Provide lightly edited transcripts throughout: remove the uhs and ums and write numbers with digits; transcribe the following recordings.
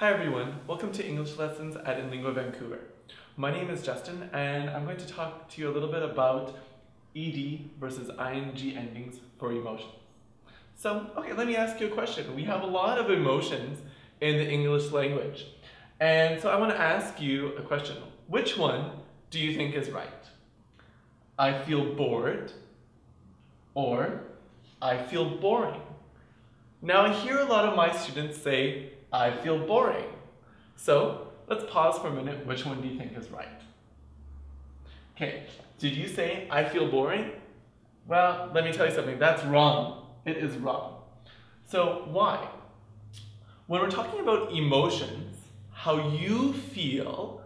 Hi everyone, welcome to English Lessons at InLingua Vancouver. My name is Justin and I'm going to talk to you a little bit about ED versus ING endings for emotions. So, okay, let me ask you a question. We have a lot of emotions in the English language. And so I want to ask you a question. Which one do you think is right? I feel bored or I feel boring. Now I hear a lot of my students say, I feel boring. So let's pause for a minute. Which one do you think is right? Okay, did you say I feel boring? Well, let me tell you something. That's wrong. It is wrong. So why? When we're talking about emotions, how you feel,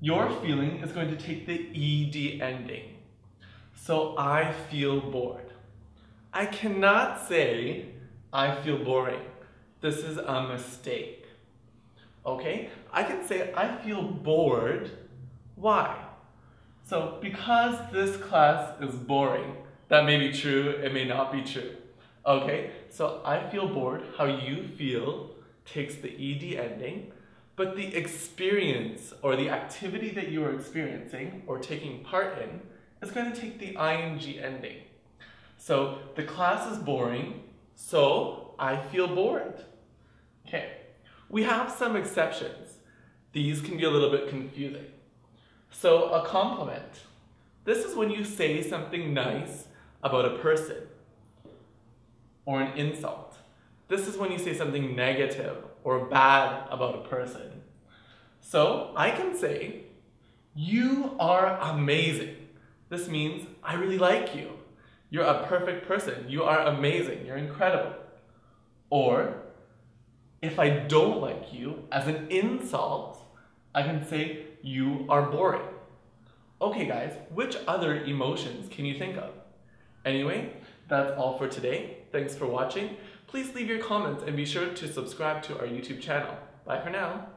your feeling is going to take the ED ending. So I feel bored. I cannot say I feel boring. This is a mistake. Okay? I can say I feel bored. Why? So because this class is boring. That may be true, it may not be true. Okay? So I feel bored, how you feel, takes the ED ending, but the experience or the activity that you are experiencing or taking part in is going to take the ING ending. So the class is boring, so I feel bored. Okay, we have some exceptions. These can be a little bit confusing. So a compliment. This is when you say something nice about a person or an insult. This is when you say something negative or bad about a person. So I can say, you are amazing. This means I really like you. You're a perfect person. You are amazing. You're incredible. Or, if I don't like you, as an insult, I can say, you are boring. Okay guys, which other emotions can you think of? Anyway, that's all for today. Thanks for watching. Please leave your comments and be sure to subscribe to our YouTube channel. Bye for now.